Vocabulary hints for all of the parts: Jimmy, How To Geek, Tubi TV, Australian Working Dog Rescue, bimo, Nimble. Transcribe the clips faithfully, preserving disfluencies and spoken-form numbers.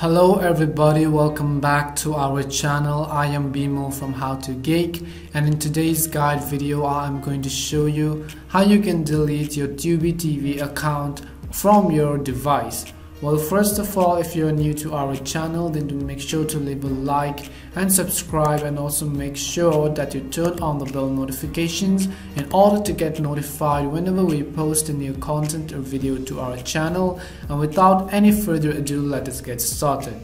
Hello everybody, welcome back to our channel. I am Bimo from How To Geek, and in today's guide video I am going to show you how you can delete your Tubi T V account from your device. Well, first of all, if you are new to our channel, then do make sure to leave a like and subscribe, and also make sure that you turn on the bell notifications in order to get notified whenever we post a new content or video to our channel. And without any further ado, let us get started.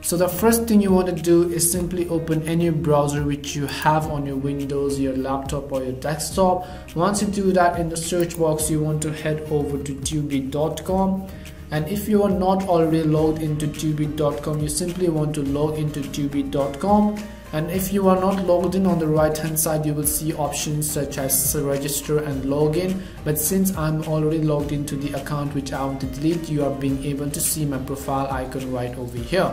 So the first thing you want to do is simply open any browser which you have on your Windows, your laptop or your desktop. Once you do that, in the search box you want to head over to tubi dot com. And if you are not already logged into tubi dot com, you simply want to log into tubi dot com. And if you are not logged in, on the right hand side you will see options such as register and login. But since I'm already logged into the account which I want to delete, you are being able to see my profile icon right over here.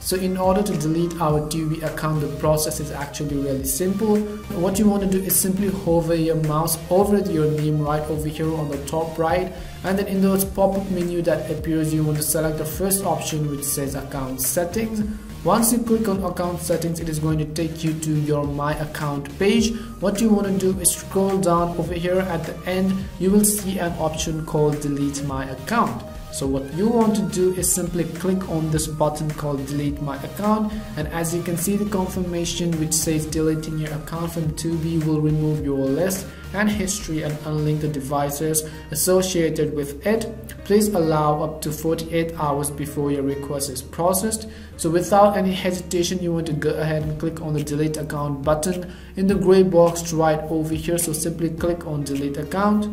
So in order to delete our Tubi account, the process is actually really simple. What you want to do is simply hover your mouse over your name right over here on the top right, and then in those pop-up menu that appears, you want to select the first option which says account settings. Once you click on account settings, it is going to take you to your my account page. What you want to do is scroll down over here. At the end you will see an option called delete my account. So what you want to do is simply click on this button called delete my account, and as you can see, the confirmation which says deleting your account from Tubi will remove your list and history and unlink the devices associated with it. Please allow up to forty-eight hours before your request is processed. So without any hesitation, you want to go ahead and click on the delete account button in the gray box right over here. So simply click on delete account.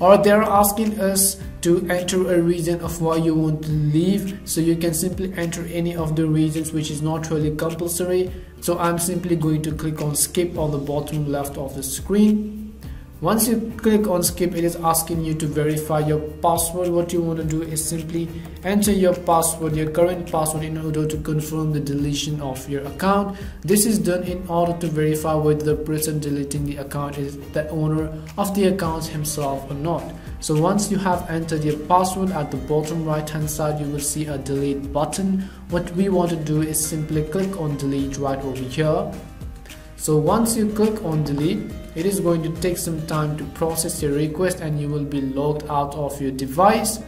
Or they're asking us to enter a reason of why you want to leave, so you can simply enter any of the reasons, which is not really compulsory. So I'm simply going to click on skip on the bottom left of the screen. Once you click on skip, it is asking you to verify your password. What you want to do is simply enter your password, your current password, in order to confirm the deletion of your account. This is done in order to verify whether the person deleting the account is the owner of the account himself or not. So once you have entered your password, at the bottom right hand side you will see a delete button. What we want to do is simply click on delete right over here. So once you click on delete, it is going to take some time to process your request, and you will be logged out of your device.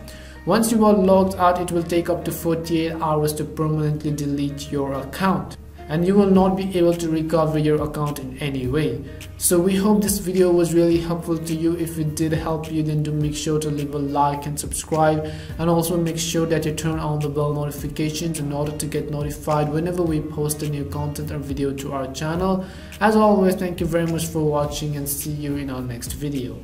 Once you are logged out, it will take up to forty-eight hours to permanently delete your account, and you will not be able to recover your account in any way. So we hope this video was really helpful to you. If it did help you, then do make sure to leave a like and subscribe, and also make sure that you turn on the bell notifications in order to get notified whenever we post a new content or video to our channel. As always, thank you very much for watching, and see you in our next video.